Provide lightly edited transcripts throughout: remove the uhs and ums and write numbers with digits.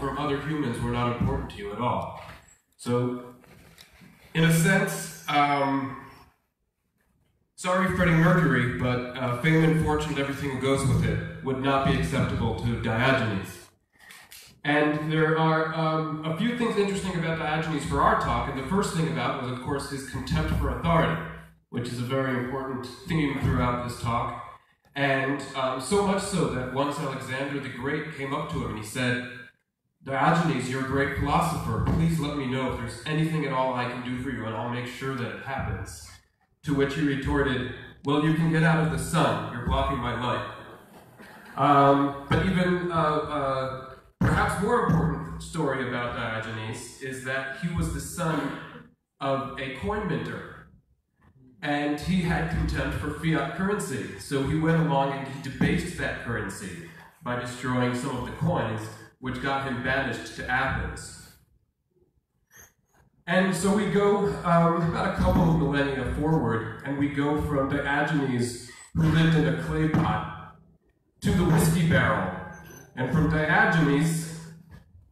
from other humans were not important to you at all. So, in a sense, sorry Freddie Mercury, but fame and fortune and everything that goes with it would not be acceptable to Diogenes. And there are a few things interesting about Diogenes for our talk, and the first thing about was, of course, his contempt for authority, which is a very important theme throughout this talk. And so much so that once Alexander the Great came up to him and he said, "Diogenes, you're a great philosopher, please let me know if there's anything at all I can do for you and I'll make sure that it happens." To which he retorted, "Well, you can get out of the sun, you're blocking my light." But even perhaps more important story about Diogenes is that he was the son of a coin minter. And he had contempt for fiat currency, so he went along and he debased that currency by destroying some of the coins, which got him banished to Athens. And so we go about a couple of millennia forward, and we go from Diogenes, who lived in a clay pot, to the whiskey barrel, and from Diogenes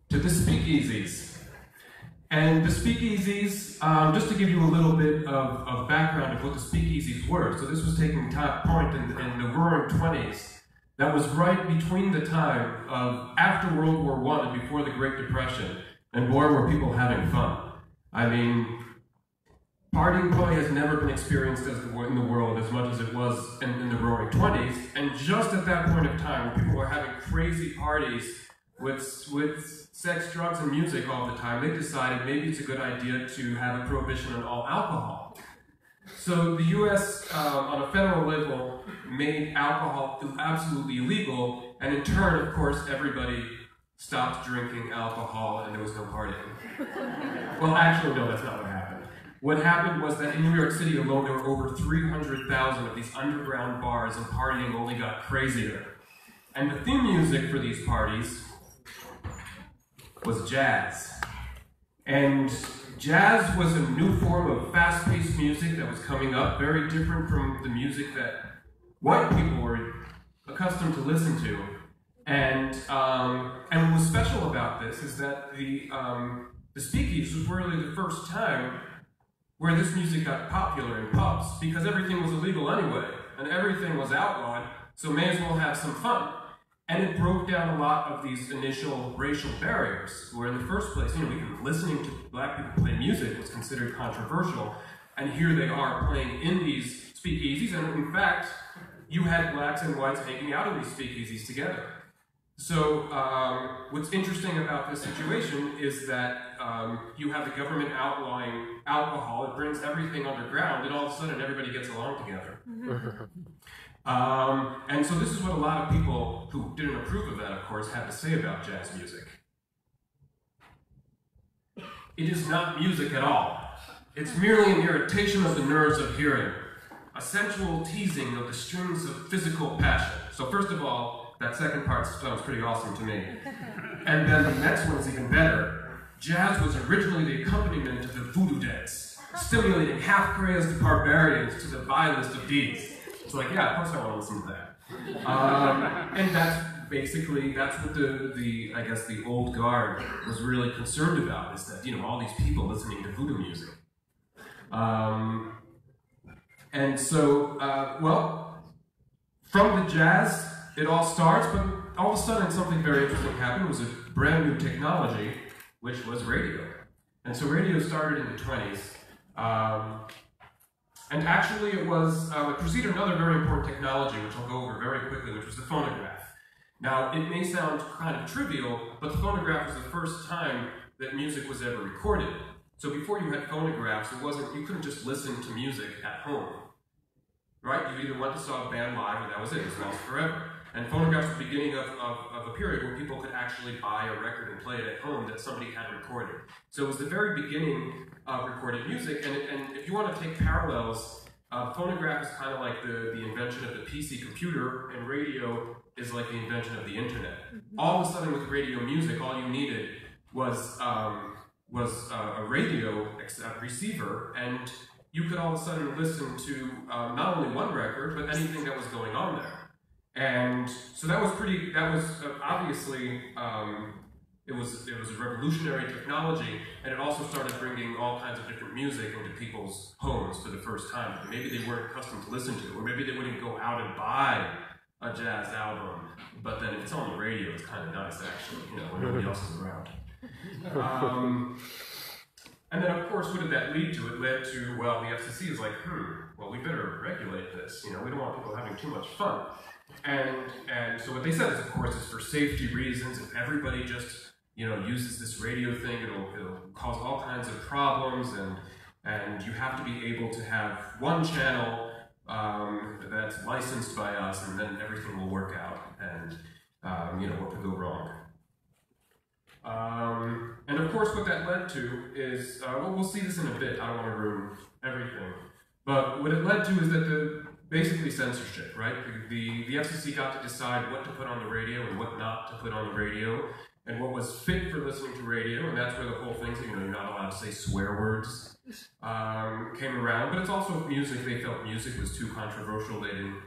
to the speakeasies. And the speakeasies, just to give you a little bit of background of what the speakeasies were, so this was taking point in the Roaring Twenties. That was right between the time of after World War I and before the Great Depression, and boy were people having fun. I mean, partying probably has never been experienced as in the world as much as it was in the Roaring Twenties, and just at that point of time where people were having crazy parties with sex, drugs, and music all the time, they decided maybe it's a good idea to have a prohibition on all alcohol. So the US, on a federal level, made alcohol absolutely illegal, and in turn, of course, everybody stopped drinking alcohol and there was no partying. Well, actually, no, that's not what happened. What happened was that in New York City alone, there were over 300,000 of these underground bars, and partying only got crazier. And the theme music for these parties was jazz. And jazz was a new form of fast-paced music that was coming up, very different from the music that white people were accustomed to listen to. And what was special about this is that the speakeasies was really the first time where this music got popular in pubs, because everything was illegal anyway, and everything was outlawed, so may as well have some fun. And it broke down a lot of these initial racial barriers, where in the first place, you know, even listening to black people play music was considered controversial, and here they are playing in these speakeasies, and in fact, you had blacks and whites hanging out in these speakeasies together. So what's interesting about this situation is that you have the government outlawing alcohol, it brings everything underground, and all of a sudden everybody gets along together. And so this is what a lot of people who didn't approve of that, of course, had to say about jazz music. It is not music at all. It's merely an irritation of the nerves of hearing, a sensual teasing of the strings of physical passion. So first of all, that second part sounds pretty awesome to me. And then the next one's even better. Jazz was originally the accompaniment of the voodoo dance, stimulating half-crazed barbarians to the vilest of deeds. It's like, yeah, of course I want to listen to that. And that's basically, that's what the I guess, the old guard was really concerned about, is that, you know, all these people listening to voodoo music. And so, well, from the jazz, it all starts, but all of a sudden something very interesting happened. Was a brand new technology, which was radio. And so radio started in the 20s. And actually it preceded another very important technology, which I'll go over very quickly, which was the phonograph. Now, it may sound kind of trivial, but the phonograph was the first time that music was ever recorded. So before you had phonographs, you couldn't just listen to music at home, right? You either went to saw a band live, or that was it. It was lost forever. And phonographs were the beginning of a period where people could actually buy a record and play it at home that somebody had recorded. So it was the very beginning of recorded music, and if you want to take parallels, phonograph is kind of like the invention of the PC computer, and radio is like the invention of the internet. Mm-hmm. All of a sudden with radio music, all you needed was a radio receiver, and you could all of a sudden listen to not only one record, but anything that was going on there. And so that was obviously It was a revolutionary technology, and it also started bringing all kinds of different music into people's homes for the first time. And maybe they weren't accustomed to listen to, or maybe they wouldn't go out and buy a jazz album. But then if it's on the radio, it's kind of nice, actually, you know, when nobody else is around. And then, of course, what did that lead to? It led to, well, the FCC is like, well, we better regulate this. You know, we don't want people having too much fun. And so what they said is, of course, is for safety reasons, if everybody just, you know, uses this radio thing, it'll cause all kinds of problems, and you have to be able to have one channel that's licensed by us, and then everything will work out, and, you know, what could go wrong. And of course what that led to is, well, we'll see this in a bit, I don't want to ruin everything, but what it led to is that basically censorship, right? The FCC got to decide what to put on the radio and what not to put on the radio, and what was fit for listening to radio, and that's where the whole thing, you know, you're not allowed to say swear words, came around. But it's also music. They felt music was too controversial,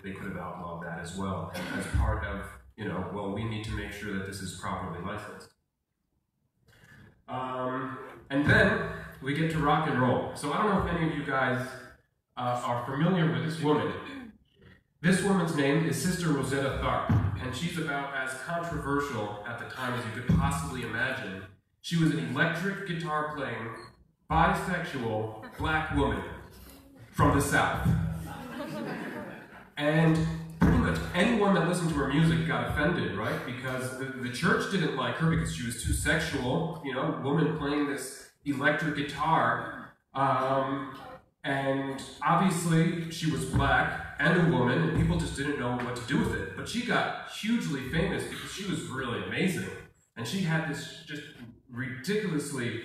they could have outlawed that as well, and as part of, you know, well, we need to make sure that this is properly licensed. And then we get to rock and roll. So I don't know if any of you guys are familiar with this woman. This woman's name is Sister Rosetta Tharpe, and she's about as controversial at the time as you could possibly imagine. She was an electric guitar-playing, bisexual, black woman from the South. And pretty much anyone that listened to her music got offended, right? Because the church didn't like her because she was too sexual, you know, woman playing this electric guitar. And obviously she was black and a woman, and people just didn't know what to do with it. But she got hugely famous because she was really amazing. And she had this just ridiculously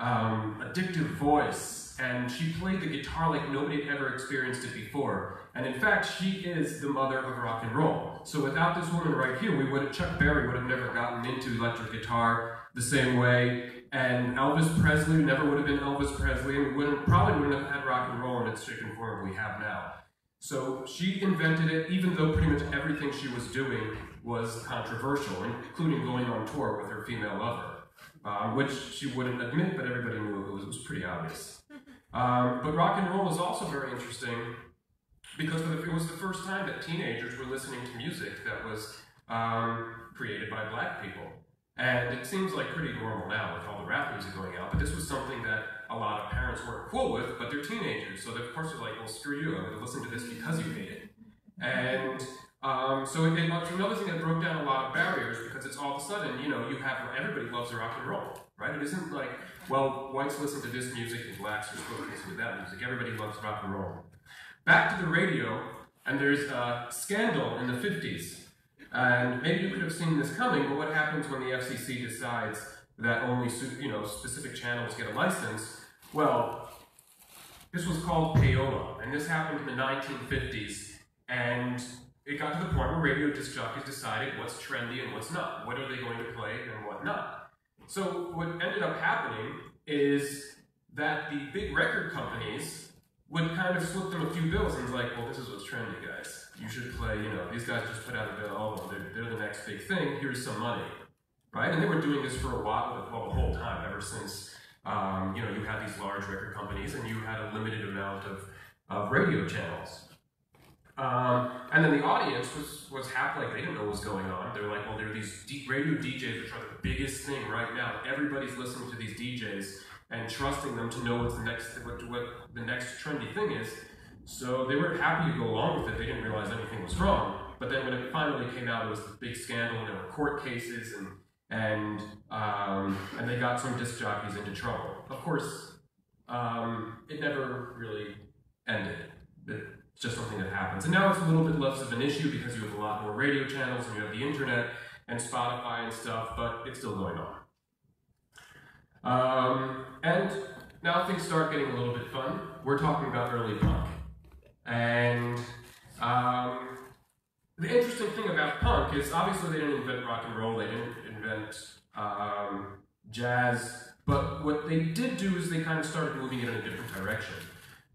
addictive voice, and she played the guitar like nobody had ever experienced it before. And in fact, she is the mother of rock and roll. So without this woman right here, Chuck Berry would have never gotten into electric guitar the same way, and Elvis Presley never would have been Elvis Presley, and probably wouldn't have had rock and roll in its shaken form we have now. So she invented it, even though pretty much everything she was doing was controversial, including going on tour with her female lover, which she wouldn't admit, but everybody knew it was pretty obvious. But rock and roll was also very interesting because it was the first time that teenagers were listening to music that was created by black people. And it seems like pretty normal now with all the rap music going out, but this was something that a lot of parents weren't cool with, but they're teenagers, so of course they're like, well, screw you, I'm going to listen to this because you hate it. And so it's another thing that broke down a lot of barriers, because it's all of a sudden, you know, you have, everybody loves rock and roll, right? It isn't like, well, whites listen to this music and blacks are supposed to listen to that music. Everybody loves rock and roll. Back to the radio, and there's a scandal in the 50s. And maybe you could have seen this coming, but what happens when the FCC decides that only, you know, specific channels get a license? Well, this was called payola, and this happened in the 1950s, and it got to the point where radio disc jockeys decided what's trendy and what's not. What are they going to play and what not? So what ended up happening is that the big record companies would kind of slip them a few bills and was like, well, this is what's trendy, guys. You should play, you know, these guys just put out a bill, oh, they're the next big thing, here's some money, right? And they were doing this for a while, well, the whole time, ever since, you know, you had these large record companies and you had a limited amount of radio channels. And then the audience was half like, they didn't know what was going on. They were like, well, there are these radio DJs, which are the biggest thing right now. Everybody's listening to these DJs and trusting them to know what the next trendy thing is. So they were happy to go along with it. They didn't realize anything was wrong. But then when it finally came out, it was the big scandal, and there were court cases, and they got some disc jockeys into trouble. Of course, it never really ended. It's just something that happens. And now it's a little bit less of an issue because you have a lot more radio channels, and you have the internet, and Spotify and stuff, but it's still going on. And now things start getting a little bit fun. We're talking about early punk. And the interesting thing about punk is obviously they didn't invent rock and roll, they didn't invent jazz, but what they did do is they kind of started moving it in a different direction.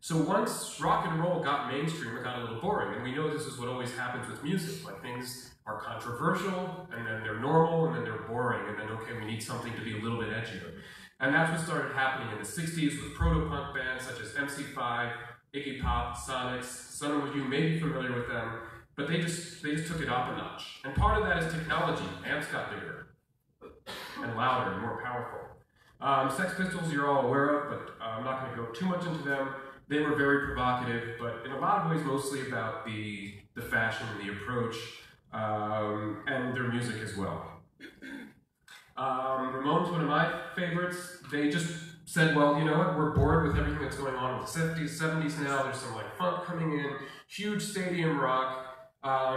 So once rock and roll got mainstream, it got a little boring. And we know this is what always happens with music. Like, things are controversial, and then they're normal, and then they're boring, and then, okay, we need something to be a little bit edgier. And that's what started happening in the 60s with proto-punk bands such as MC5, Iggy Pop, Sonics. Some of you may be familiar with them, but they just took it up a notch. And part of that is technology. Amps got bigger and louder and more powerful. Sex Pistols you're all aware of, but I'm not going to go too much into them. They were very provocative, but in a lot of ways mostly about the fashion, the approach, and their music as well. Ramones, one of my favorites, they just said, well, you know what, we're bored with everything that's going on with the 50s, 70s now. There's some like funk coming in, huge stadium rock,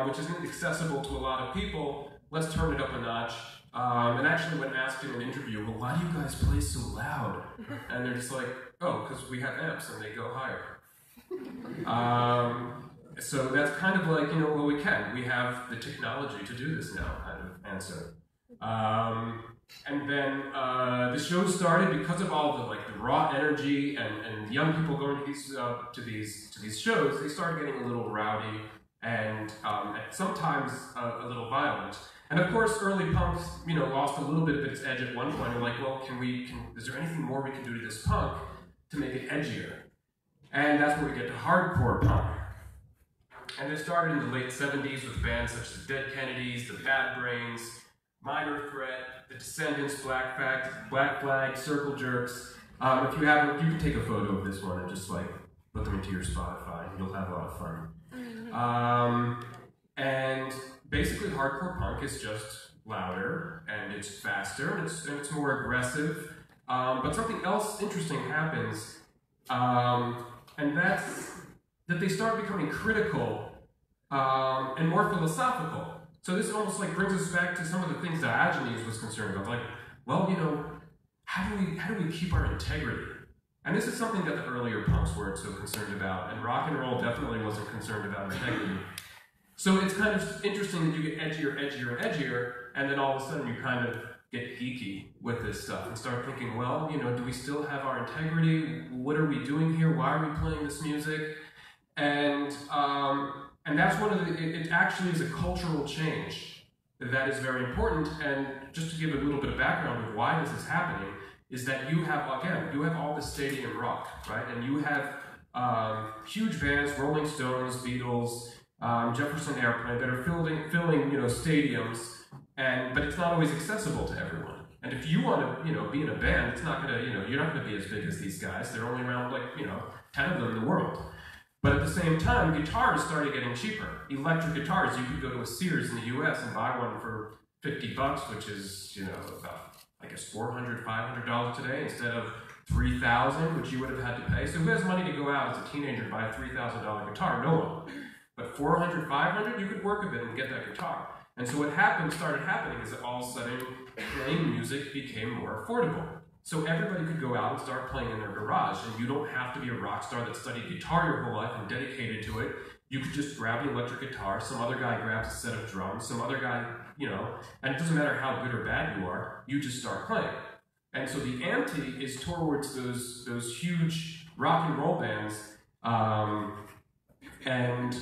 which isn't accessible to a lot of people. Let's turn it up a notch. And actually when asked in an interview, well, why do you guys play so loud? And they're just like, oh, because we have amps and they go higher. So that's kind of like, you know, well, we can. We have the technology to do this now, kind of answer. And then the show started because of all the raw energy and young people going to these shows. They started getting a little rowdy and sometimes a little violent. And of course, early punks, you know, lost a little bit of its edge at one point. They're like, well, is there anything more we can do to this punk to make it edgier? And that's where we get to hardcore punk. And it started in the late 70s with bands such as the Dead Kennedys, the Bad Brains, Minor Threat, the Descendants, Black Flag, Circle Jerks. If you haven't, you can take a photo of this one and just put them into your Spotify. You'll have a lot of fun. And basically, hardcore punk is just louder, and it's faster, and it's more aggressive. But something else interesting happens, and that's that they start becoming critical and more philosophical. So this almost brings us back to some of the things that Diogenes was concerned about. Well, you know, how do we keep our integrity? And this is something that the earlier punks weren't so concerned about, and rock and roll definitely wasn't concerned about integrity. So it's kind of interesting that you get edgier, and then all of a sudden you kind of get geeky with this stuff and start thinking, well, you know, do we still have our integrity? What are we doing here? Why are we playing this music? And that's one of the, it actually is a cultural change that is very important. And just to give a little bit of background of why this is happening, is that you have, again, you have all the stadium rock, right? And you have huge bands, Rolling Stones, Beatles, Jefferson Airplane, that are filling you know, stadiums, but it's not always accessible to everyone. And if you want to, you know, be in a band, it's not gonna, you know, you're not gonna be as big as these guys. They're only around 10 of them in the world. But at the same time, guitars started getting cheaper. Electric guitars, you could go to a Sears in the US and buy one for $50, which is, you know, about, I guess, $400, $500 today instead of $3,000, which you would have had to pay. So who has money to go out as a teenager and buy a $3,000 guitar? No one. But $400, $500, you could work a bit and get that guitar. And so what started happening is that all of a sudden, playing music became more affordable. So everybody could go out and start playing in their garage, and you don't have to be a rock star that studied guitar your whole life and dedicated to it. You could just grab an electric guitar, some other guy grabs a set of drums, some other guy, you know, and it doesn't matter how good or bad you are, you just start playing. And so the ante is towards those huge rock and roll bands, and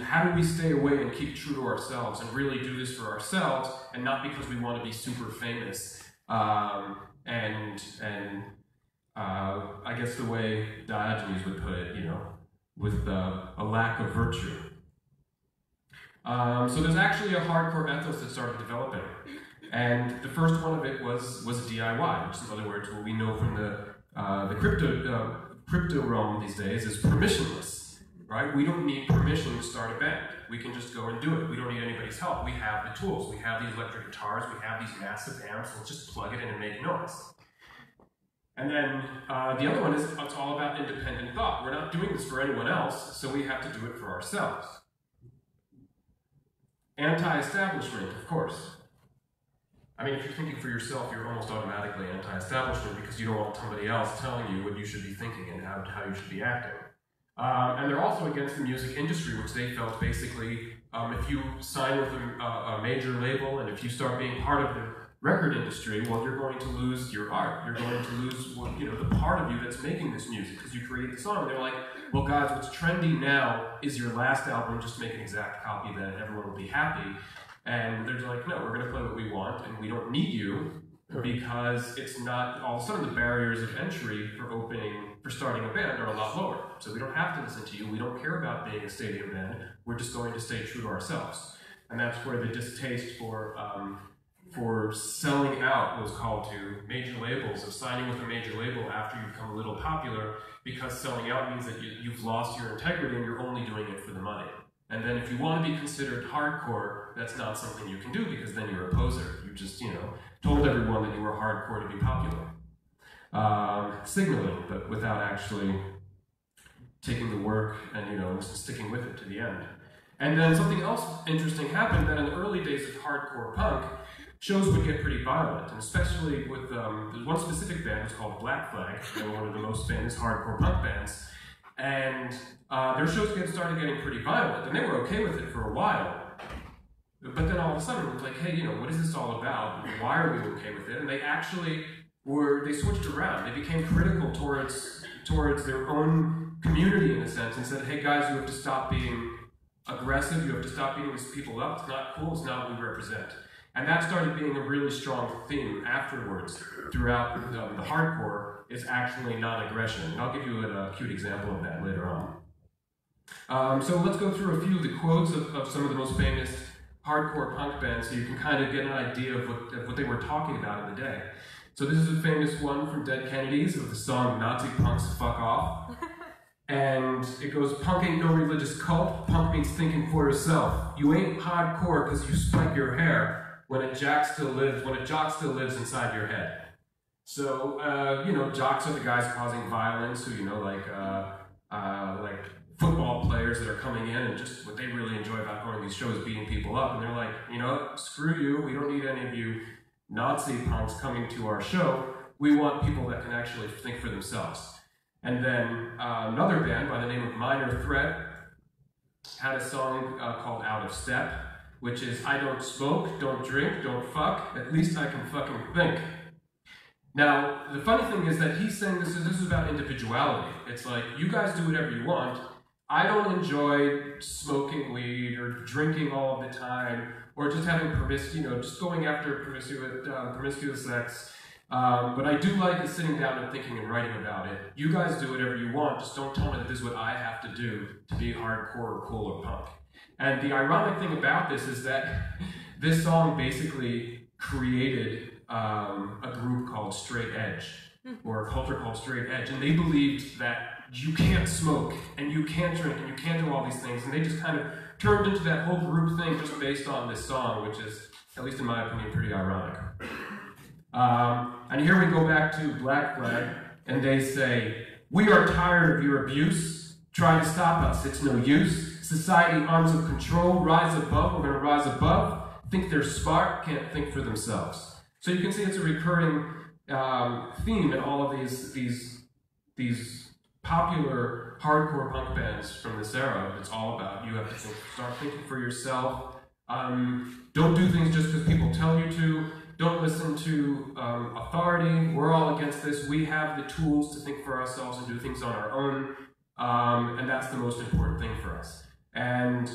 how do we stay away and keep true to ourselves and really do this for ourselves, and not because we want to be super famous. And I guess the way Diogenes would put it, you know, with a lack of virtue. So there's actually a hardcore ethos that started developing, and the first one of it was DIY, which is, in other words, what we know from the crypto realm these days is permissionless, right? We don't need permission to start a band. We can just go and do it. We don't need anybody's help. We have the tools. We have these electric guitars. We have these massive amps. We'll just plug it in and make noise. And then the other one is it's all about independent thought. We're not doing this for anyone else, so we have to do it for ourselves. Anti-establishment, of course. I mean, if you're thinking for yourself, you're almost automatically anti-establishment because you don't want somebody else telling you what you should be thinking and how you should be acting. And they're also against the music industry, which they felt basically, if you sign with a major label and if you start being part of record industry, well, you're going to lose your art. You're going to lose what, you know, the part of you that's making this music because you created the song. And they're like, well, guys, what's trendy now is your last album. Just make an exact copy that everyone will be happy. And they're like, no, we're going to play what we want, and we don't need you because it's not, all of a sudden the barriers of entry for opening, for starting a band are a lot lower. So we don't have to listen to you. We don't care about being a stadium band. We're just going to stay true to ourselves. And that's where the distaste for selling out was called to major labels, of signing with a major label after you become a little popular, because selling out means that you've lost your integrity and you're only doing it for the money. And then if you want to be considered hardcore, that's not something you can do because then you're a poser. You just, you know, told everyone that you were hardcore to be popular. Signaling, but without actually taking the work and, you know, sticking with it to the end. And then something else interesting happened, that in the early days of hardcore punk, shows would get pretty violent, and especially with one specific band was called Black Flag. They were one of the most famous hardcore punk bands, and their shows started getting pretty violent, and they were okay with it for a while. But then all of a sudden, it was like, hey, you know, what is this all about? Why are we okay with it? And they actually they switched around. They became critical towards their own community in a sense, and said, hey guys, you have to stop being aggressive. You have to stop beating these people up. It's not cool. It's not what we represent. And that started being a really strong theme afterwards throughout the hardcore, is actually non-aggression. And I'll give you a cute example of that later on. So let's go through a few of the quotes of some of the most famous hardcore punk bands so you can kind of get an idea of what they were talking about in the day. So this is a famous one from Dead Kennedys of the song Nazi Punks Fuck Off. And it goes, punk ain't no religious cult, punk means thinking for yourself. You ain't hardcore because you spike your hair. When a jock still lives inside your head. So, you know, jocks are the guys causing violence who, you know, like football players that are coming in and just what they really enjoy about going to these shows, beating people up. And they're like, you know, screw you. We don't need any of you Nazi punks coming to our show. We want people that can actually think for themselves. And then another band by the name of Minor Threat had a song called Out of Step, which is, I don't smoke, don't drink, don't fuck, at least I can fucking think. Now, the funny thing is that he's saying this is about individuality. It's like, you guys do whatever you want. I don't enjoy smoking weed or drinking all the time, or just having promiscuous sex. But I do like is sitting down and thinking and writing about it. You guys do whatever you want, just don't tell me that this is what I have to do to be hardcore or cool or punk. And the ironic thing about this is that this song basically created a group called Straight Edge, or a culture called Straight Edge, and they believed that you can't smoke, and you can't drink, and you can't do all these things, and they just kind of turned into that whole group thing just based on this song, which is, at least in my opinion, pretty ironic. And here we go back to Black Flag, and they say, we are tired of your abuse, try to stop us, it's no use. Society, arms of control, rise above, we're going to rise above, think they're smart, can't think for themselves. So you can see it's a recurring theme in all of these popular hardcore punk bands from this era. It's all about, you have to start thinking for yourself, don't do things just because people tell you to, don't listen to authority, we're all against this, we have the tools to think for ourselves and do things on our own, and that's the most important thing for us. And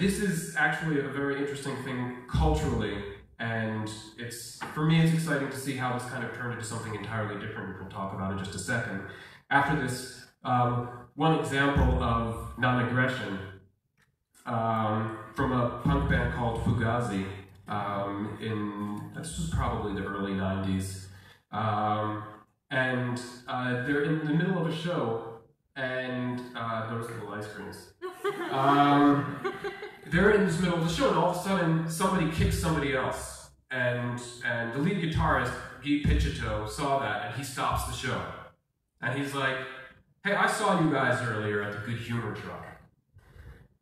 this is actually a very interesting thing culturally, and it's, for me, it's exciting to see how this kind of turned into something entirely different, which we'll talk about in just a second. After this, one example of non-aggression from a punk band called Fugazi, this was probably the early 90s, and they're in the middle of a show, and those little ice creams. They're in the middle of the show, and all of a sudden, somebody kicks somebody else. And the lead guitarist, Guy Pichotto, saw that, and he stops the show. And he's like, hey, I saw you guys earlier at the Good Humor truck.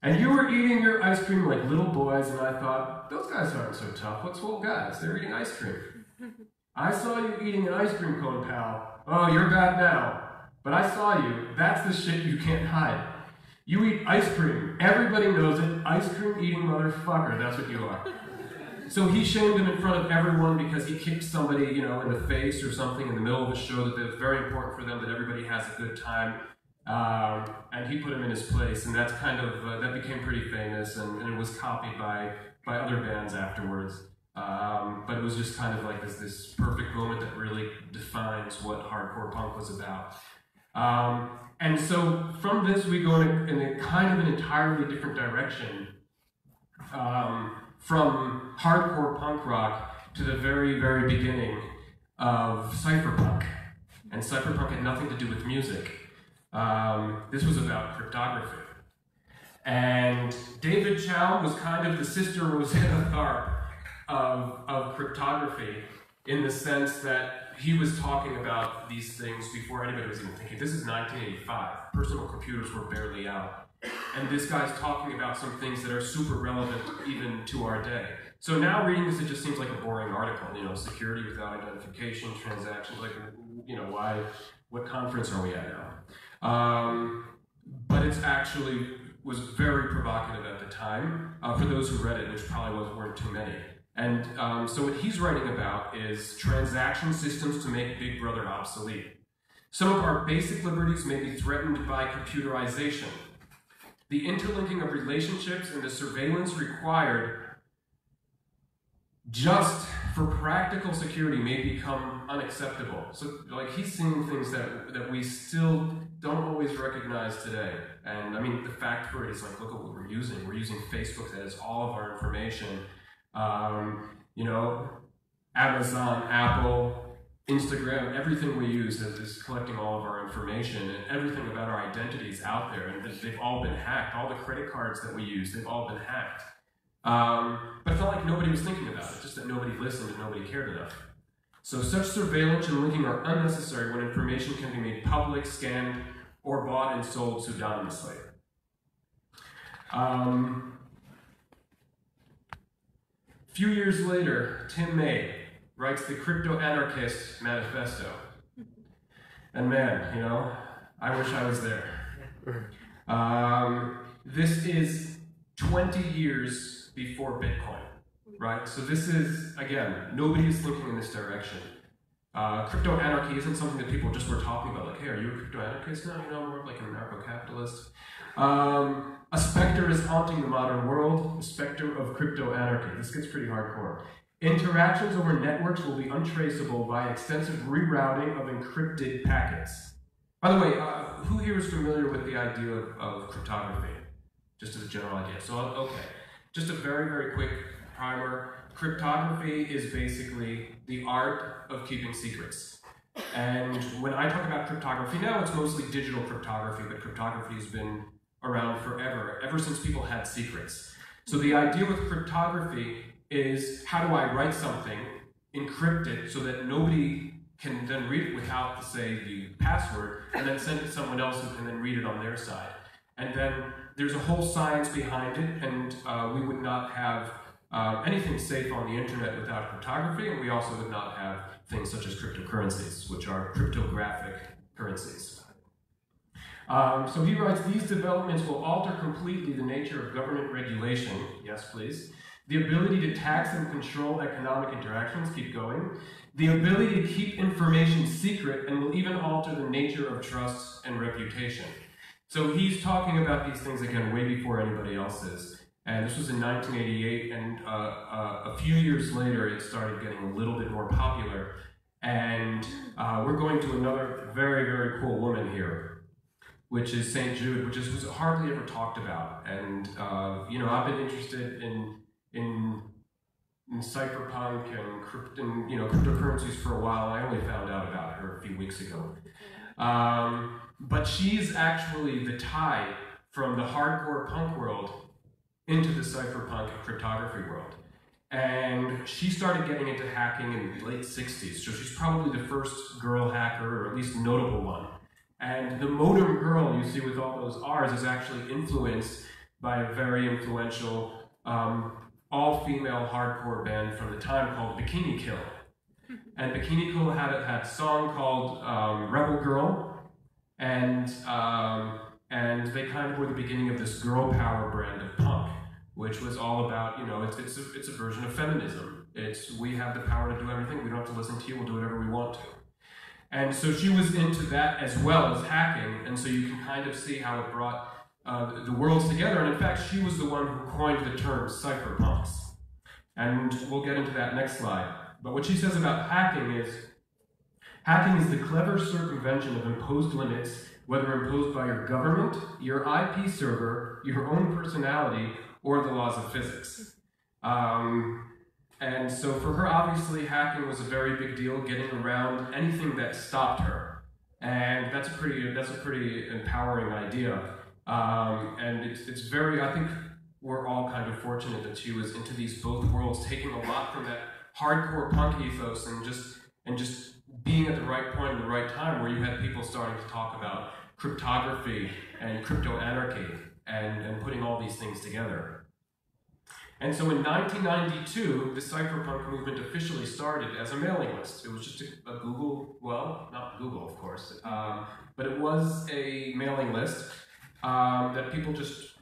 And you were eating your ice cream like little boys, and I thought, those guys aren't so tough. What's old guys? They're eating ice cream. I saw you eating an ice cream cone, pal. Oh, you're bad now. But I saw you, that's the shit you can't hide. You eat ice cream, everybody knows it, ice cream eating motherfucker, that's what you are. So he shamed him in front of everyone because he kicked somebody, you know, in the face or something in the middle of a show that was very important for them, that everybody has a good time. And he put him in his place, and that's kind of, that became pretty famous, and it was copied by other bands afterwards. But it was just kind of like this perfect moment that really defines what hardcore punk was about. And so from this we go in a kind of an entirely different direction, from hardcore punk rock to the very, very beginning of cypherpunk. And cypherpunk had nothing to do with music. This was about cryptography. And David Chow was kind of the Sister Rosetta Tharpe of cryptography, in the sense that he was talking about these things before anybody was even thinking. This is 1985. Personal computers were barely out. And this guy's talking about some things that are super relevant even to our day. So now reading this, it just seems like a boring article. You know, security without identification, transactions, like, you know, why, what conference are we at now? But it's actually was very provocative at the time, for those who read it, which probably weren't too many. And so what he's writing about is transaction systems to make Big Brother obsolete. Some of our basic liberties may be threatened by computerization. The interlinking of relationships and the surveillance required just for practical security may become unacceptable. So, like, he's seeing things that we still don't always recognize today. And I mean, the fact for it is, like, look at what we're using. We're using Facebook, that is all of our information. You know, Amazon, Apple, Instagram, everything we use is collecting all of our information, and everything about our identities out there, and they've all been hacked. All the credit cards that we use, they've all been hacked. But it felt like nobody was thinking about it, just that nobody listened and nobody cared enough. So such surveillance and linking are unnecessary when information can be made public, scanned, or bought and sold pseudonymously. A few years later, Tim May writes the Crypto-Anarchist Manifesto. And man, you know, I wish I was there. This is 20 years before Bitcoin, right? So this is, again, nobody is thinking in this direction. Crypto-anarchy isn't something that people just were talking about, like, hey, are you a crypto-anarchist? No, you know, we're like an anarcho-capitalist. A specter is haunting the modern world, the specter of crypto-anarchy. This gets pretty hardcore. Interactions over networks will be untraceable by extensive rerouting of encrypted packets. By the way, who here is familiar with the idea of cryptography? Just as a general idea. So, okay, just a very, very quick primer. Cryptography is basically the art of keeping secrets. And when I talk about cryptography now, it's mostly digital cryptography, but cryptography has been around forever, ever since people had secrets. So the idea with cryptography is, how do I write something, encrypt it, so that nobody can then read it without, say, the password, and then send it to someone else who can then read it on their side. And then there's a whole science behind it, and we would not have anything safe on the internet without cryptography, and we also would not have things such as cryptocurrencies, which are cryptographic currencies. So he writes, these developments will alter completely the nature of government regulation, yes please, the ability to tax and control economic interactions, keep going, the ability to keep information secret, and will even alter the nature of trust and reputation. So he's talking about these things, again, way before anybody else is. And this was in 1988, and a few years later it started getting a little bit more popular. And we're going to another very, very cool woman here, which is St. Jude, which was hardly ever talked about. And you know, I've been interested in cypherpunk and you know, cryptocurrencies for a while. I only found out about her a few weeks ago. But she's actually the tie from the hardcore punk world into the cypherpunk and cryptography world. And she started getting into hacking in the late 60s, so she's probably the first girl hacker, or at least notable one. And the modem girl you see with all those R's is actually influenced by a very influential all-female hardcore band from the time called Bikini Kill. And Bikini Kill had a song called Rebel Girl, and they kind of were the beginning of this girl power brand of punk. which was all about, you know, it's a version of feminism. It's, we have the power to do everything. We don't have to listen to you. We'll do whatever we want to. And so she was into that as well as hacking. And so you can kind of see how it brought the worlds together. And in fact, she was the one who coined the term cypherpunks. And we'll get into that next slide. But what she says about hacking is the clever circumvention of imposed limits, whether imposed by your government, your IP server, your own personality, or the laws of physics. And so for her, obviously, hacking was a very big deal, getting around anything that stopped her. And that's a pretty empowering idea. And it's very, I think we're all kind of fortunate that she was into these both worlds, taking a lot from that hardcore punk ethos and just being at the right point at the right time, where you had people starting to talk about cryptography and crypto-anarchy and putting all these things together. And so in 1992, the cypherpunk movement officially started as a mailing list. It was just a Google, well, not Google, of course, but it was a mailing list that people just,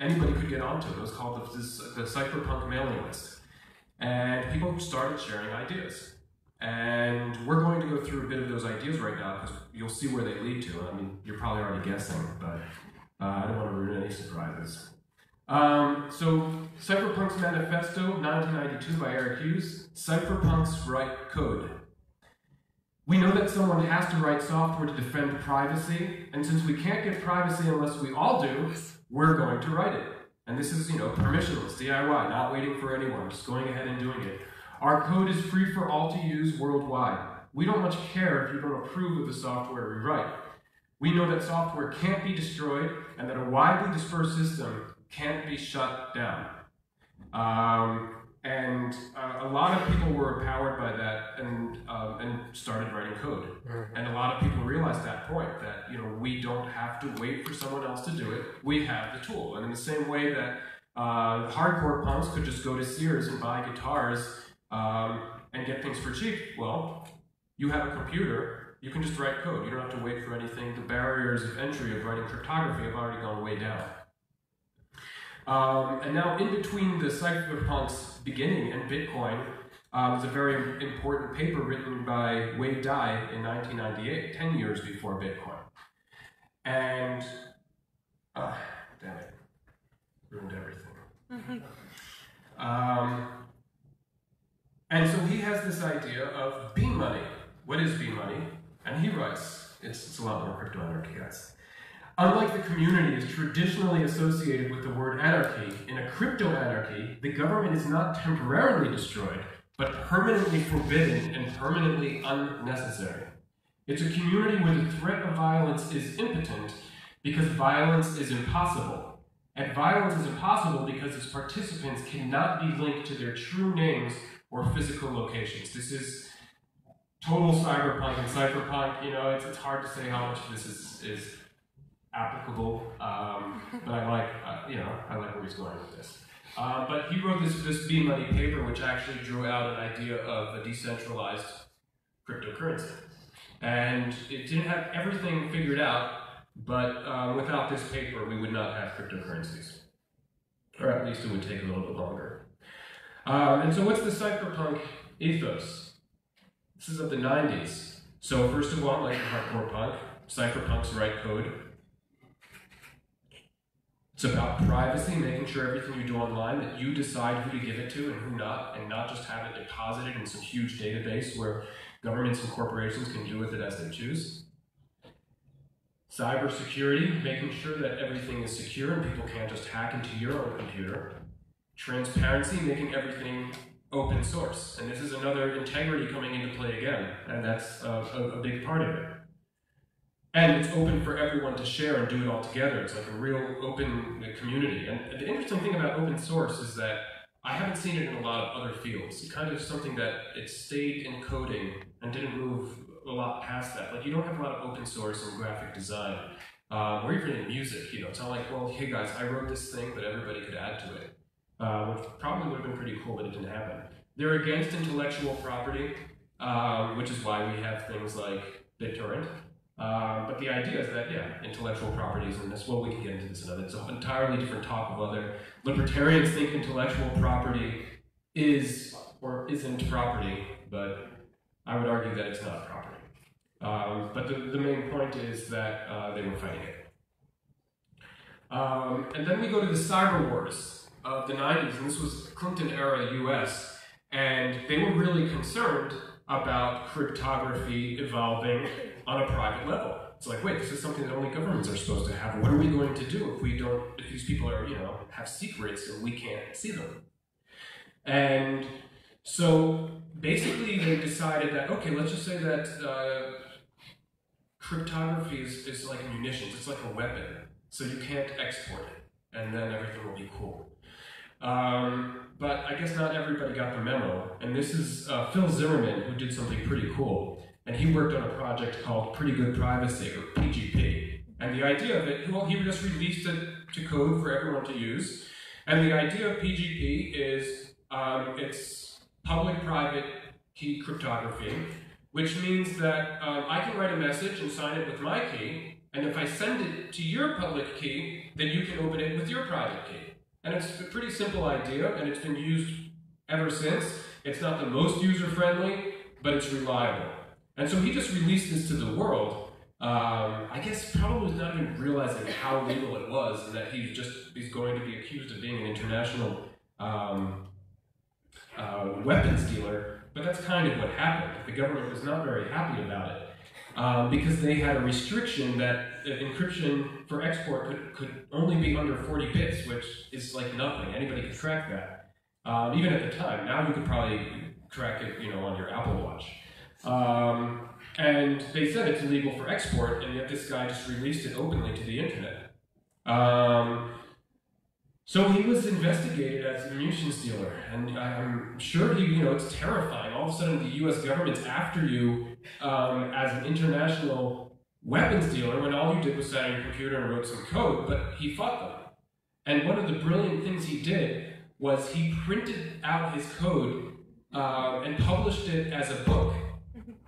anybody could get onto. It was called the cypherpunk mailing list. And people started sharing ideas. And we're going to go through a bit of those ideas right now, because you'll see where they lead to. I mean, you're probably already guessing, but I don't want to ruin any surprises. So, Cypherpunk's Manifesto, 1992 by Eric Hughes, Cypherpunks Write Code. We know that someone has to write software to defend privacy, and since we can't get privacy unless we all do, we're going to write it. And this is, you know, permissionless, DIY, not waiting for anyone, just going ahead and doing it. Our code is free for all to use worldwide. We don't much care if you don't approve of the software we write. We know that software can't be destroyed and that a widely dispersed system can't be shut down. A lot of people were empowered by that and started writing code. And a lot of people realized that point, that, you know, we don't have to wait for someone else to do it. We have the tool. And in the same way that hardcore punks could just go to Sears and buy guitars and get things for cheap, well, you have a computer. You can just write code. You don't have to wait for anything. The barriers of entry of writing cryptography have already gone way down. And now, in between the cypherpunk's beginning and Bitcoin, was a very important paper written by Wade Dye in 1998, 10 years before Bitcoin. And, damn it, ruined everything. And so he has this idea of B-money. What is B-money? And he writes, it's a lot more crypto-anarchy, guys. Unlike the communities traditionally associated with the word anarchy, in a crypto-anarchy, the government is not temporarily destroyed, but permanently forbidden and permanently unnecessary. It's a community where the threat of violence is impotent because violence is impossible. And violence is impossible because its participants cannot be linked to their true names or physical locations. This is total cyberpunk and cypherpunk. You know, it's hard to say how much of this is applicable, but I like, you know, I like where he's going with this. But he wrote this B-Money paper, which actually drew out an idea of a decentralized cryptocurrency. And it didn't have everything figured out, but without this paper, we would not have cryptocurrencies. Or at least it would take a little bit longer. And so what's the cypherpunk ethos? This is of the 90s. So first of all, like the hardcore punk, cypherpunks write code. It's about privacy, making sure everything you do online, that you decide who to give it to and who not, and not just have it deposited in some huge database where governments and corporations can do with it as they choose. Cybersecurity, making sure that everything is secure and people can't just hack into your own computer. Transparency, making everything open source. And this is another integrity coming into play again, and that's a big part of it. And it's open for everyone to share and do it all together. It's like a real open community. And the interesting thing about open source is that I haven't seen it in a lot of other fields. It's kind of something that it stayed in coding and didn't move a lot past that. Like, you don't have a lot of open source in graphic design, or even in music. You know, it's not like, well, hey guys, I wrote this thing, but everybody could add to it. Which probably would have been pretty cool, but it didn't happen. They're against intellectual property, which is why we have things like BitTorrent. But the idea is that, yeah, intellectual properties in this, well, we can get into this another, it's an entirely different talk of whether libertarians think intellectual property is or isn't property, but I would argue that it's not property. But the main point is that they were fighting it. And then we go to the cyber wars of the 90s, and this was Clinton-era US, and they were really concerned about cryptography evolving on a private level. It's like, wait, this is something that only governments are supposed to have. What are we going to do if we don't, if these people are, you know, have secrets and we can't see them? And so basically they decided that, okay, let's just say that cryptography is like munitions, it's like a weapon. So you can't export it and then everything will be cool. But I guess not everybody got the memo. And this is Phil Zimmerman, who did something pretty cool. And he worked on a project called Pretty Good Privacy, or PGP. And the idea of it, well, he just released it to code for everyone to use. And the idea of PGP is it's public-private key cryptography, which means that I can write a message and sign it with my key. And if I send it to your public key, then you can open it with your private key. And it's a pretty simple idea, and it's been used ever since. It's not the most user-friendly, but it's reliable. And so he just released this to the world, I guess probably not even realizing how legal it was, and that he's going to be accused of being an international weapons dealer, but that's kind of what happened. The government was not very happy about it, because they had a restriction that encryption for export could only be under 40 bits, which is like nothing. Anybody could track that, even at the time. Now you could probably track it, you know, on your Apple Watch. And they said it's illegal for export, and yet this guy just released it openly to the internet. So he was investigated as a munitions dealer, and I'm sure he, you know, it's terrifying. All of a sudden, the U.S. government's after you as an international weapons dealer when all you did was sit on your computer and wrote some code, but he fought them. And one of the brilliant things he did was he printed out his code and published it as a book.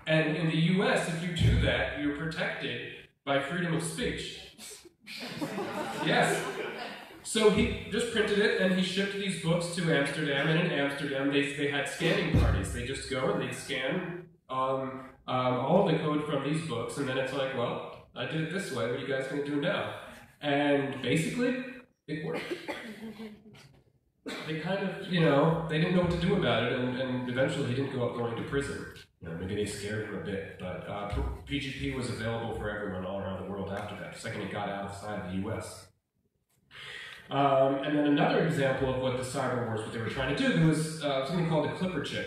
And in the U.S., if you do that, you're protected by freedom of speech. Yes. So he just printed it, and he shipped these books to Amsterdam. And in Amsterdam, they had scanning parties. They just go and they scan all the code from these books. And then it's like, well, I did it this way. What are you guys going to do now? And basically, it worked. They kind of, you know, they didn't know what to do about it. And eventually, he didn't go up going to prison. Maybe they scared him a bit, but PGP was available for everyone all around the world after that, the second it got outside of the US. And then another example of what the cyber wars, what they were trying to do, was something called a clipper chip.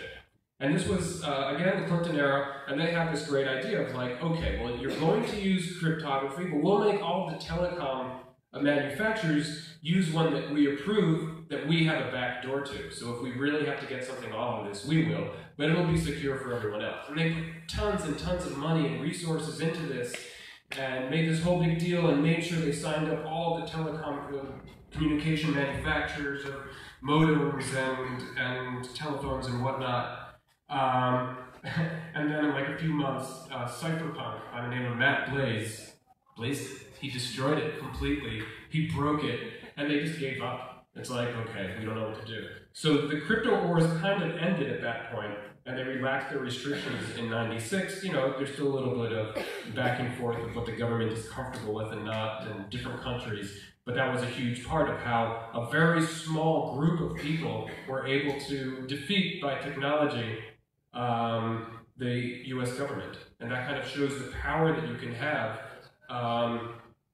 And this was, again, the Clinton era, and they had this great idea of like, okay, well, you're going to use cryptography, but we'll make all the telecom manufacturers use one that we approve, that we have a back door to. So if we really have to get something off of this, we will. But it'll be secure for everyone else. And they put tons and tons of money and resources into this and made this whole big deal and made sure they signed up all the telecom communication manufacturers of modems and telephones and whatnot. And then in like a few months, cypherpunk by the name of Matt Blaze, he destroyed it completely. He broke it, and they just gave up. It's like, okay, we don't know what to do. So the crypto wars kind of ended at that point, and they relaxed their restrictions in '96. You know, there's still a little bit of back and forth with what the government is comfortable with and not in different countries, but that was a huge part of how a very small group of people were able to defeat, by technology, the US government. And that kind of shows the power that you can have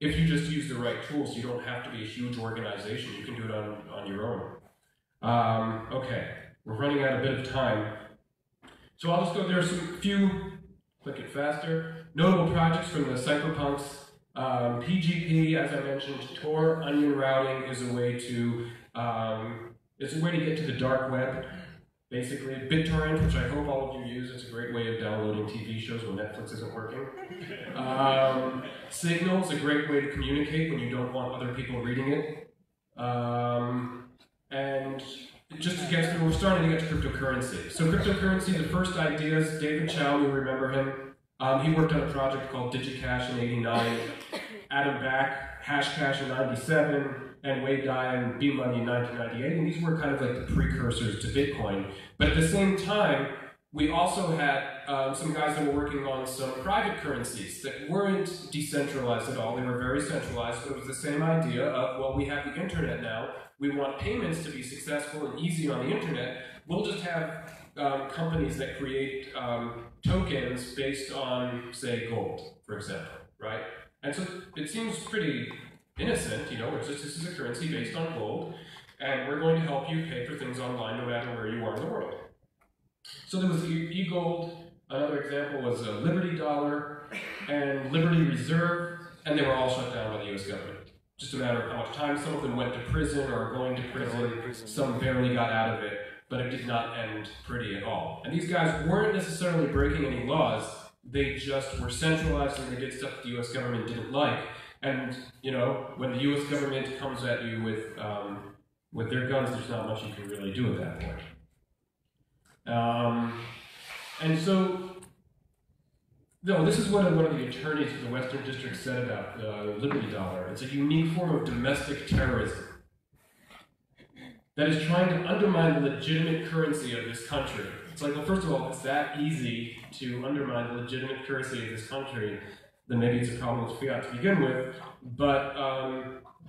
if you just use the right tools. You don't have to be a huge organization. You can do it on your own. Okay, we're running out a bit of time. So I'll just go, there's a few, click it faster, notable projects from the cypherpunks. PGP, as I mentioned, Tor, onion routing is a way to, get to the dark web, basically. BitTorrent, which I hope all of you use, it's a great way of downloading TV shows when Netflix isn't working. Signal's a great way to communicate when you don't want other people reading it. And just to get to, we're starting to get to cryptocurrency. So cryptocurrency, the first ideas, David Chow, you remember him, He worked on a project called DigiCash in 89, Adam Back, Hashcash in 97, and WaveDai and B-Money in 1998, and these were kind of like the precursors to Bitcoin. But at the same time, we also had some guys that were working on some private currencies that weren't decentralized at all. They were very centralized, but it was the same idea of, well, we have the internet now. We want payments to be successful and easy on the internet. We'll just have companies that create tokens based on, say, gold, for example, right? And so it seems pretty innocent, you know, it's just this is a currency based on gold, and we're going to help you pay for things online no matter where you are in the world. So there was e-gold, another example was Liberty Dollar and Liberty Reserve, and they were all shut down by the US government. Just a matter of how much time. Some of them went to prison or are going to prison, some barely got out of it, but it did not end pretty at all. And these guys weren't necessarily breaking any laws, they just were centralized and they did stuff that the US government didn't like. And, you know, when the US government comes at you with their guns, there's not much you can really do at that point. And so, no, this is what one of the attorneys of the Western District said about the Liberty Dollar. It's a unique form of domestic terrorism that is trying to undermine the legitimate currency of this country. It's like, well, first of all, if it's that easy to undermine the legitimate currency of this country, then maybe it's a problem with fiat to begin with. But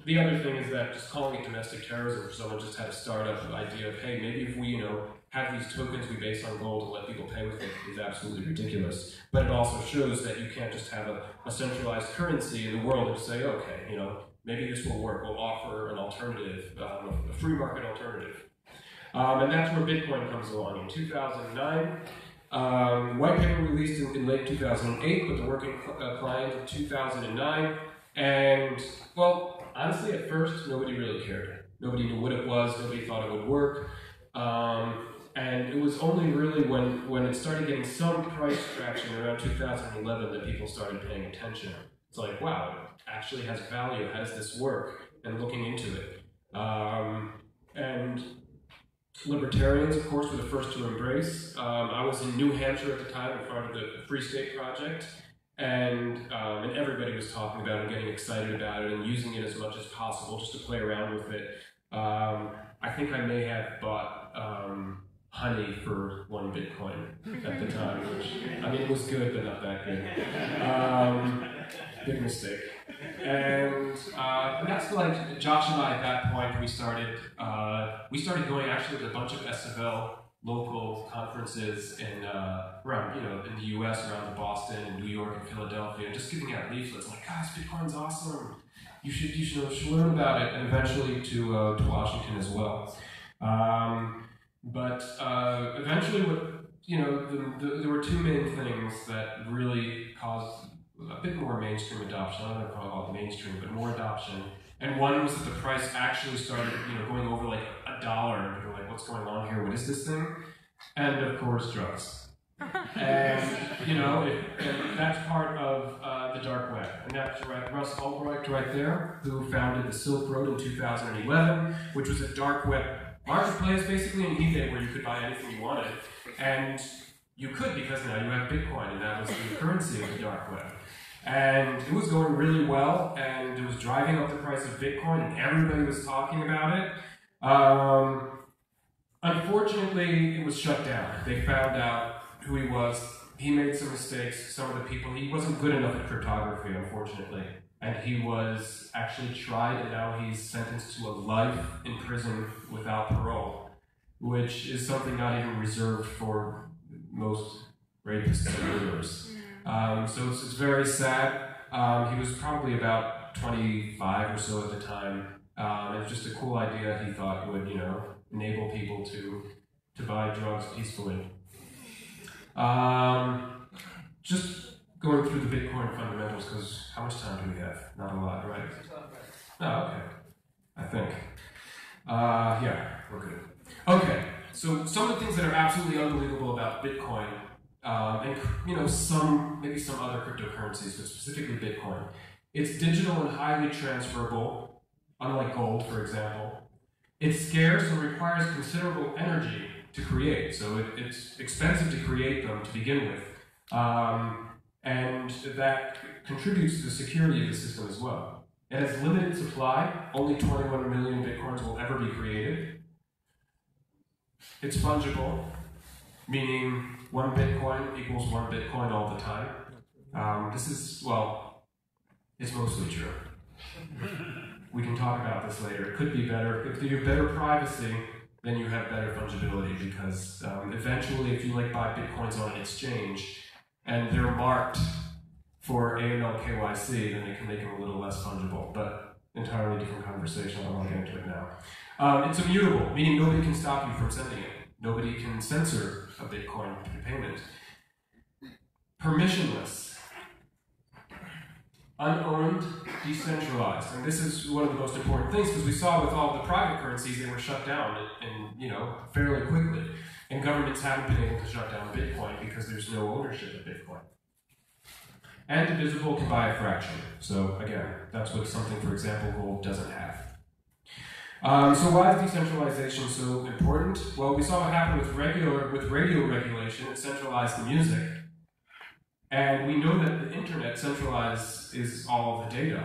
the other thing is that just calling it domestic terrorism for someone just had a startup idea of, hey, maybe if we, you know, have these tokens we base on gold and let people pay with it is absolutely ridiculous. But it also shows that you can't just have a centralized currency in the world and say, okay, you know, maybe this will work. We'll offer an alternative, a free market alternative. And that's where Bitcoin comes along in 2009. White paper released in late 2008, with the working client in 2009, and, well, honestly, at first, nobody really cared. Nobody knew what it was, nobody thought it would work, and it was only really when it started getting some price traction around 2011 that people started paying attention. It's like, wow, it actually has value, how does this work, and looking into it. And libertarians, of course, were the first to embrace. I was in New Hampshire at the time, in front of the Free State Project, and everybody was talking about it and getting excited about it and using it as much as possible just to play around with it. I think I may have bought honey for 1 Bitcoin at the time, which, I mean, it was good, but not that good. Big mistake. And that's like Josh and I at that point. We started going actually with a bunch of SFL local conferences in around, you know, in the U.S. around Boston and New York and Philadelphia, and just giving out leaflets like, guys, Bitcoin's awesome. You should learn about it, and eventually to Washington as well. But eventually, what, you know, there were two main things that really caused a bit more mainstream adoption. I don't know if I call it mainstream, but more adoption. And one was that the price actually started, you know, going over like $1, and people were like, what's going on here? What is this thing? And of course, drugs. And, you know, and that's part of the dark web. And that's right, Russ Ulbricht right there, who founded the Silk Road in 2011, which was a dark web marketplace, basically an eBay where you could buy anything you wanted. And you could, because now you have Bitcoin, and that was the currency of the dark web. And it was going really well, and it was driving up the price of Bitcoin, and everybody was talking about it. Unfortunately, it was shut down. They found out who he was. He made some mistakes, some of the people. He wasn't good enough at cryptography, unfortunately. And he was actually tried, and now he's sentenced to a life in prison without parole, which is something not even reserved for most rapists and murderers. So it's very sad. He was probably about 25 or so at the time. It was just a cool idea he thought would, you know, enable people to buy drugs peacefully. Just going through the Bitcoin fundamentals, because how much time do we have? Not a lot, right? Oh, okay. I think. Yeah, we're good. Okay, so some of the things that are absolutely unbelievable about Bitcoin, and, you know, maybe some other cryptocurrencies, but specifically Bitcoin. It's digital and highly transferable, unlike gold, for example. It's scarce and requires considerable energy to create, so it's expensive to create them to begin with. and that contributes to the security of the system as well. And it's limited supply, only 21 million bitcoins will ever be created. It's fungible, meaning one bitcoin equals one bitcoin all the time. This is, well, it's mostly true. We can talk about this later. It could be better. If you have better privacy, then you have better fungibility, because eventually, if you like buy bitcoins on an exchange and they're marked for AML KYC, then they can make them a little less fungible, but entirely different conversation. I won't get into it now. It's immutable, meaning nobody can stop you from sending it. Nobody can censor a bitcoin payment. Permissionless, unowned, decentralized. And this is one of the most important things, because we saw with all the private currencies, they were shut down and fairly quickly. And governments haven't been able to shut down Bitcoin because there's no ownership of Bitcoin. And divisible can buy a fraction. So again, that's what something, for example, gold doesn't have. So why is decentralization so important? Well, we saw what happened with radio regulation. It centralized the music. And we know that the internet centralizes all the data.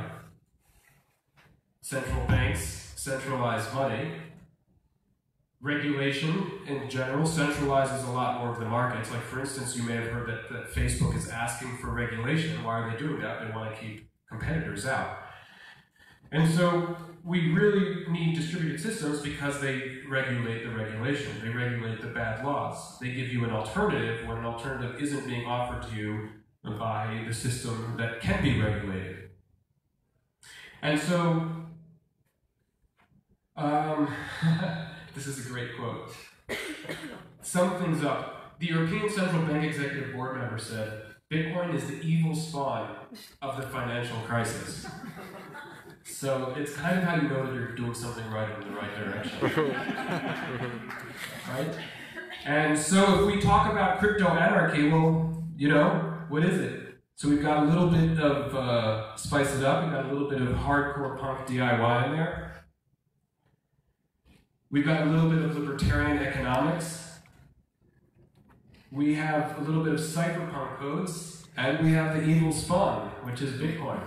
Central banks centralize money. Regulation, in general, centralizes a lot more of the markets. Like, for instance, you may have heard that Facebook is asking for regulation. Why are they doing that? They want to keep competitors out. And so we really need distributed systems because they regulate the regulation. They regulate the bad laws. They give you an alternative when an alternative isn't being offered to you by the system that can be regulated. And so, this is a great quote. Sum things up. The European Central Bank Executive Board member said, "Bitcoin is the evil spawn of the financial crisis." So it's kind of how you know that you're doing something right in the right direction. Right? And so if we talk about crypto anarchy, well, what is it? So we've got a little bit of spice it up, we've got a little bit of hardcore punk DIY in there. We've got a little bit of libertarian economics. We have a little bit of cypherpunk codes, and we have the evil spawn, which is Bitcoin.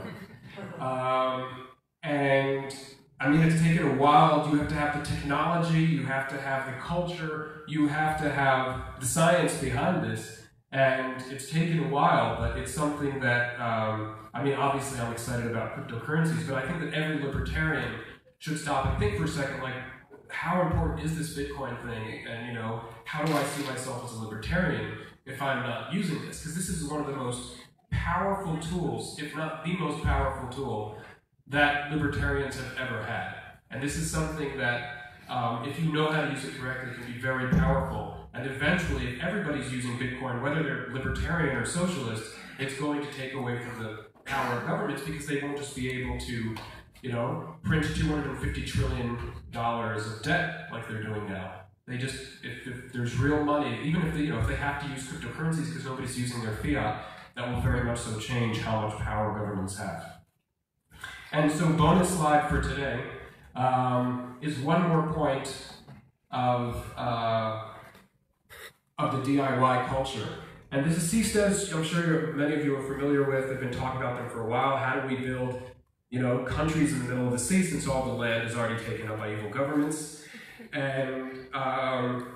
And I mean, it's taken a while. You have to have the technology, you have to have the culture, you have to have the science behind this, and it's taken a while, but it's something that, I mean, obviously I'm excited about cryptocurrencies, but I think that every libertarian should stop and think for a second, like, how important is this Bitcoin thing? And how do I see myself as a libertarian if I'm not using this? Because this is one of the most powerful tools, if not the most powerful tool, that libertarians have ever had. And this is something that, if you know how to use it correctly, can be very powerful. And eventually, if everybody's using Bitcoin, whether they're libertarian or socialist, it's going to take away from the power of governments, because they won't just be able to, print $250 trillion of debt like they're doing now. They just, if there's real money, even if they, if they have to use cryptocurrencies because nobody's using their fiat, that will very much so change how much power governments have. And so, bonus slide for today is one more point of the DIY culture. And this is Sistas, I'm sure many of you are familiar with. They've been talking about them for a while. How do we build, countries in the middle of the sea, since all the land is already taken up by evil governments? And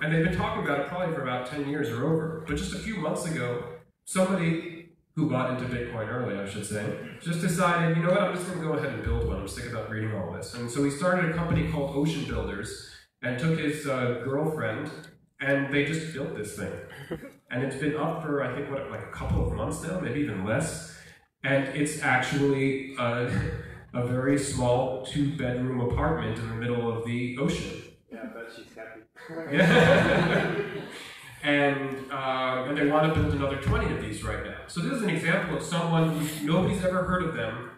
they've been talking about it probably for about 10 years or over. But just a few months ago, somebody who got into Bitcoin early, I should say, just decided, I'm just going to go ahead and build one. I'm sick about reading all this. And so he started a company called Ocean Builders and took his girlfriend, and they just built this thing. And it's been up for, I think, what, like a couple of months now, maybe even less. And it's actually a very small two-bedroom apartment in the middle of the ocean. Yeah, but she's happy. Yeah. And they want to build another 20 of these right now. So this is an example of someone who nobody's ever heard of them.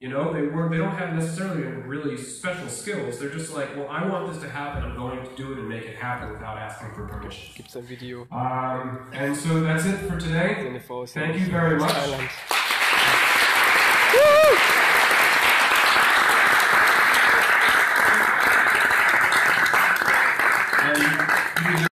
They don't have necessarily really special skills. They're just like, well, I want this to happen. I'm going to do it and make it happen without asking for permission. Keep some video. And so that's it for today. Thank you very much.